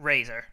Rayzr.